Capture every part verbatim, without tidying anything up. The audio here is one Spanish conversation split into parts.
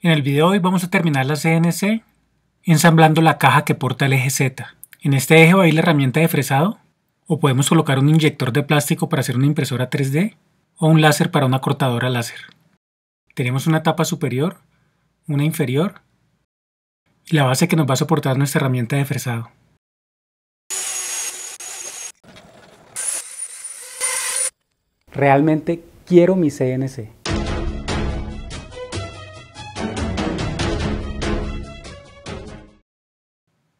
En el video de hoy vamos a terminar la C N C ensamblando la caja que porta el eje Z. En este eje va a ir la herramienta de fresado, o podemos colocar un inyector de plástico para hacer una impresora tres D, o un láser para una cortadora láser. Tenemos una tapa superior, una inferior, y la base que nos va a soportar nuestra herramienta de fresado. Realmente quiero mi C N C.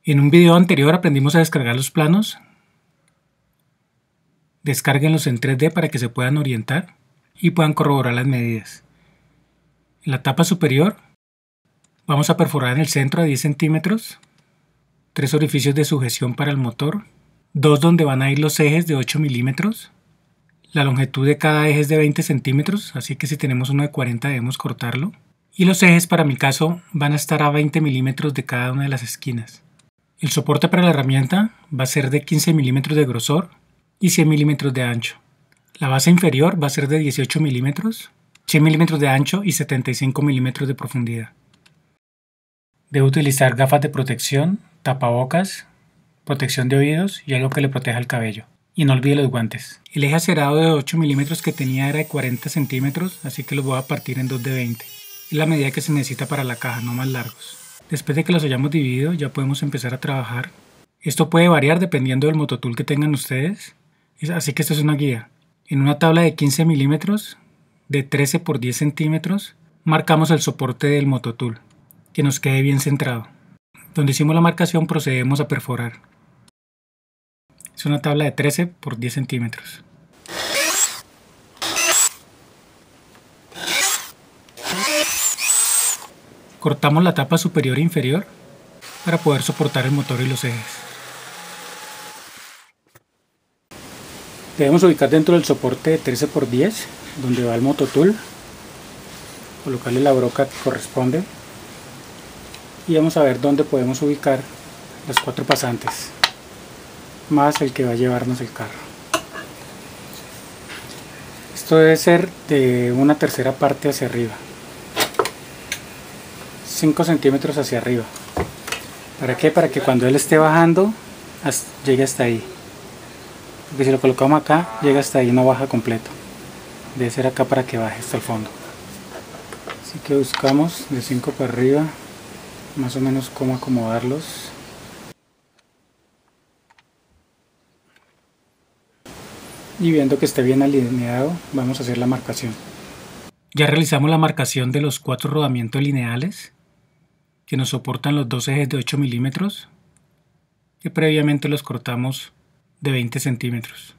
En un video anterior aprendimos a descargar los planos. Descárguenlos en tres D para que se puedan orientar y puedan corroborar las medidas. En la tapa superior vamos a perforar en el centro a diez centímetros, tres orificios de sujeción para el motor, dos donde van a ir los ejes de ocho milímetros, la longitud de cada eje es de veinte centímetros, así que si tenemos uno de cuarenta debemos cortarlo, y los ejes para mi caso van a estar a veinte milímetros de cada una de las esquinas. El soporte para la herramienta va a ser de quince milímetros de grosor y cien milímetros de ancho. La base inferior va a ser de dieciocho milímetros, cien milímetros de ancho y setenta y cinco milímetros de profundidad. Debe utilizar gafas de protección, tapabocas, protección de oídos y algo que le proteja el cabello. Y no olvide los guantes. El eje acerado de ocho milímetros que tenía era de cuarenta centímetros, así que los voy a partir en dos de veinte. Es la medida que se necesita para la caja, no más largos. Después de que los hayamos dividido ya podemos empezar a trabajar. Esto puede variar dependiendo del MotoTool que tengan ustedes, así que esto es una guía. En una tabla de quince milímetros, de trece por diez centímetros, marcamos el soporte del MotoTool, que nos quede bien centrado. Donde hicimos la marcación procedemos a perforar. Es una tabla de trece por diez centímetros. Cortamos la tapa superior e inferior para poder soportar el motor y los ejes. Debemos ubicar dentro del soporte de trece por diez donde va el MotoTool, colocarle la broca que corresponde y vamos a ver dónde podemos ubicar las cuatro pasantes más el que va a llevarnos el carro. Esto debe ser de una tercera parte hacia arriba, cinco centímetros hacia arriba. ¿Para qué? Para que cuando él esté bajando hasta, llegue hasta ahí, porque si lo colocamos acá llega hasta ahí, no baja completo. Debe ser acá para que baje hasta el fondo, así que buscamos de cinco para arriba más o menos cómo acomodarlos. Y viendo que esté bien alineado vamos a hacer la marcación. Ya realizamos la marcación de los cuatro rodamientos lineales que nos soportan los dos ejes de ocho milímetros, que previamente los cortamos de veinte centímetros.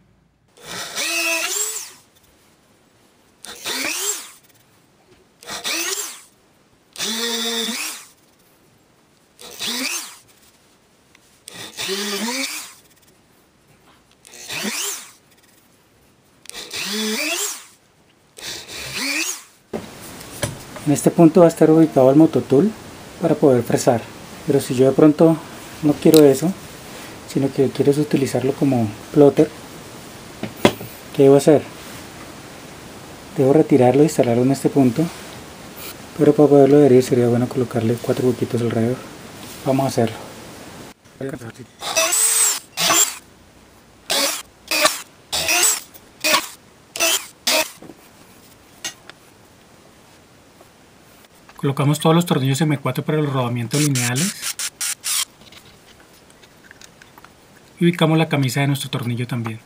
En este punto va a estar ubicado el MotoTool para poder fresar, pero si yo de pronto no quiero eso, sino que quiero utilizarlo como plotter, ¿qué debo hacer? Debo retirarlo e instalarlo en este punto, pero para poderlo adherir sería bueno colocarle cuatro huequitos alrededor. Vamos a hacerlo. Colocamos todos los tornillos M cuatro para los rodamientos lineales y ubicamos la camisa de nuestro tornillo también.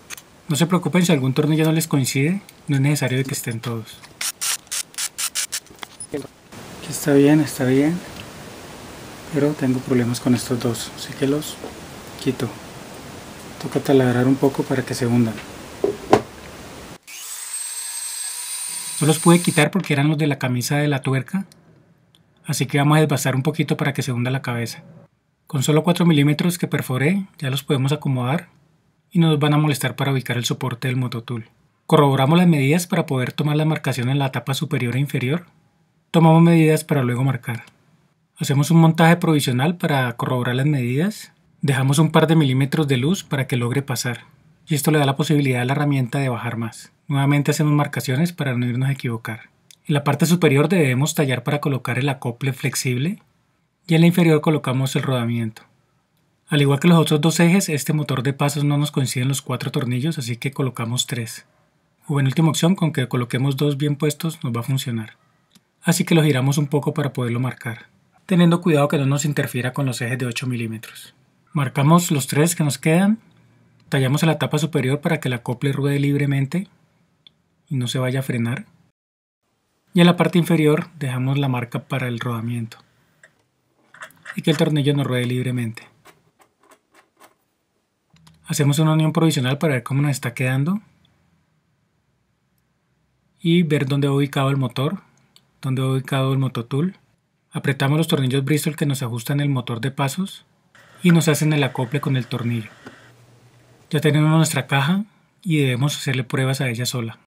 No se preocupen si algún tornillo no les coincide, no es necesario que estén todos. Aquí está bien, está bien, pero tengo problemas con estos dos, así que los quito. Toca taladrar un poco para que se hundan. No los pude quitar porque eran los de la camisa de la tuerca. Así que vamos a desbastar un poquito para que se hunda la cabeza. Con solo cuatro milímetros que perforé ya los podemos acomodar y no nos van a molestar para ubicar el soporte del MotoTool. Corroboramos las medidas para poder tomar la marcación en la tapa superior e inferior. Tomamos medidas para luego marcar. Hacemos un montaje provisional para corroborar las medidas. Dejamos un par de milímetros de luz para que logre pasar. Y esto le da la posibilidad a la herramienta de bajar más. Nuevamente hacemos marcaciones para no irnos a equivocar. En la parte superior debemos tallar para colocar el acople flexible y en la inferior colocamos el rodamiento. Al igual que los otros dos ejes, este motor de pasos no nos coinciden los cuatro tornillos, así que colocamos tres. O en última opción, con que coloquemos dos bien puestos nos va a funcionar. Así que lo giramos un poco para poderlo marcar, teniendo cuidado que no nos interfiera con los ejes de ocho milímetros. Marcamos los tres que nos quedan, tallamos a la tapa superior para que el acople ruede libremente y no se vaya a frenar. Y en la parte inferior dejamos la marca para el rodamiento y que el tornillo nos ruede libremente. Hacemos una unión provisional para ver cómo nos está quedando y ver dónde ha ubicado el motor, dónde ha ubicado el MotoTool. Apretamos los tornillos Bristol que nos ajustan el motor de pasos y nos hacen el acople con el tornillo. Ya tenemos nuestra caja y debemos hacerle pruebas a ella sola.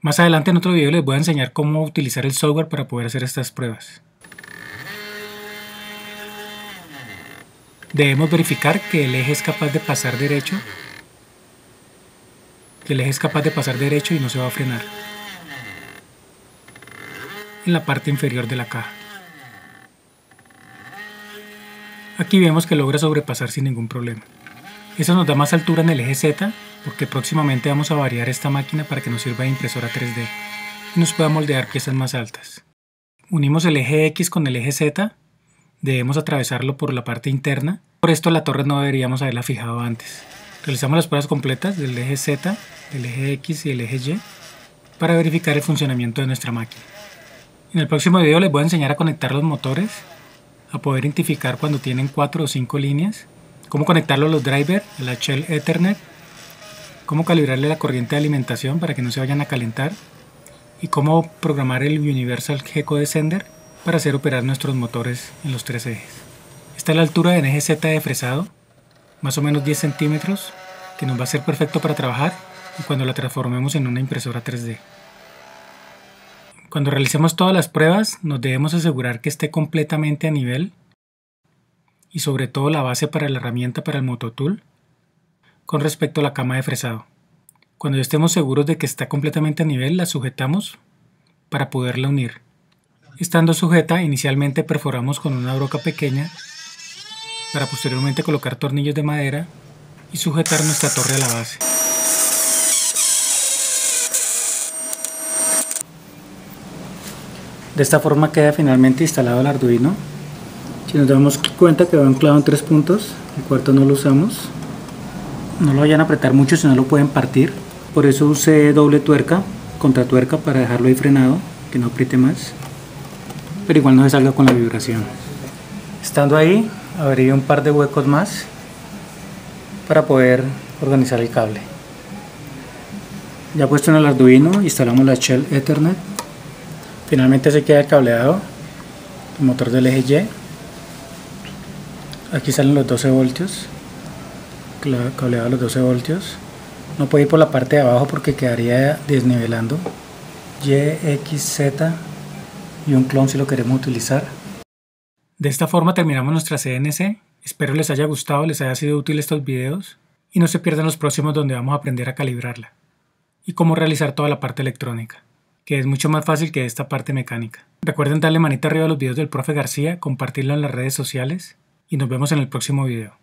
Más adelante en otro video les voy a enseñar cómo utilizar el software para poder hacer estas pruebas. Debemos verificar que el eje es capaz de pasar derecho, que el eje es capaz de pasar derecho y no se va a frenar en la parte inferior de la caja. Aquí vemos que logra sobrepasar sin ningún problema. Eso nos da más altura en el eje Z, porque próximamente vamos a variar esta máquina para que nos sirva de impresora tres D y nos pueda moldear piezas más altas. Unimos el eje X con el eje Z, debemos atravesarlo por la parte interna, por esto la torre no deberíamos haberla fijado antes. Realizamos las pruebas completas del eje Z, del eje X y el eje Y para verificar el funcionamiento de nuestra máquina. En el próximo video les voy a enseñar a conectar los motores, a poder identificar cuando tienen cuatro o cinco líneas, cómo conectarlo a los drivers, a la Shell Ethernet, cómo calibrarle la corriente de alimentación para que no se vayan a calentar y cómo programar el Universal Gcode Sender para hacer operar nuestros motores en los tres ejes. Esta es la altura del eje Z de fresado, más o menos diez centímetros, que nos va a ser perfecto para trabajar y cuando la transformemos en una impresora tres D. Cuando realicemos todas las pruebas nos debemos asegurar que esté completamente a nivel y sobre todo la base para la herramienta para el MotoTool con respecto a la cama de fresado. Cuando ya estemos seguros de que está completamente a nivel la sujetamos para poderla unir. Estando sujeta inicialmente perforamos con una broca pequeña para posteriormente colocar tornillos de madera y sujetar nuestra torre a la base. De esta forma queda finalmente instalado el Arduino. Si nos damos cuenta que va anclado en tres puntos, el cuarto no lo usamos. No lo vayan a apretar mucho si no lo pueden partir. Por eso usé doble tuerca, contratuerca para dejarlo ahí frenado, que no apriete más. Pero igual no se salga con la vibración. Estando ahí, abrí un par de huecos más para poder organizar el cable. Ya puesto en el Arduino, instalamos la Shell Ethernet. Finalmente se queda cableado el motor del eje Y. Aquí salen los doce voltios, cableado a los doce voltios. No puede ir por la parte de abajo porque quedaría desnivelando. Y, X, Z y un clon si lo queremos utilizar. De esta forma terminamos nuestra C N C. Espero les haya gustado, les haya sido útil estos videos y no se pierdan los próximos donde vamos a aprender a calibrarla y cómo realizar toda la parte electrónica, que es mucho más fácil que esta parte mecánica. Recuerden darle manita arriba a los videos del profe García, compartirlo en las redes sociales y nos vemos en el próximo video.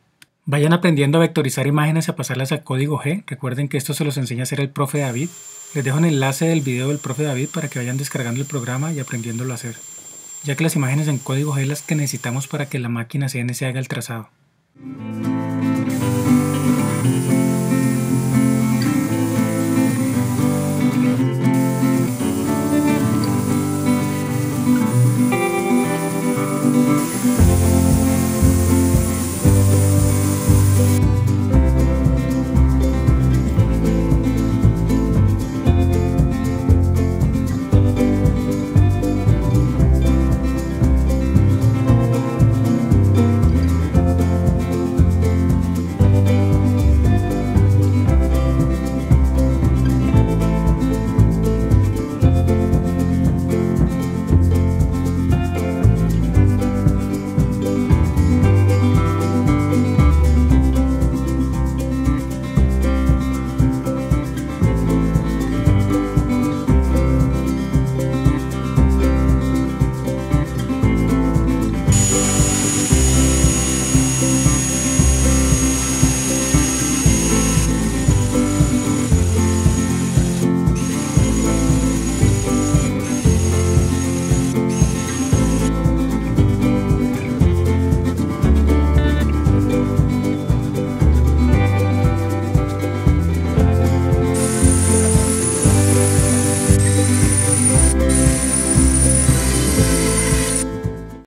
Vayan aprendiendo a vectorizar imágenes y a pasarlas al código G. Recuerden que esto se los enseña a hacer el profe David. Les dejo un enlace del video del profe David para que vayan descargando el programa y aprendiéndolo a hacer, ya que las imágenes en código G las que necesitamos para que la máquina C N C haga el trazado.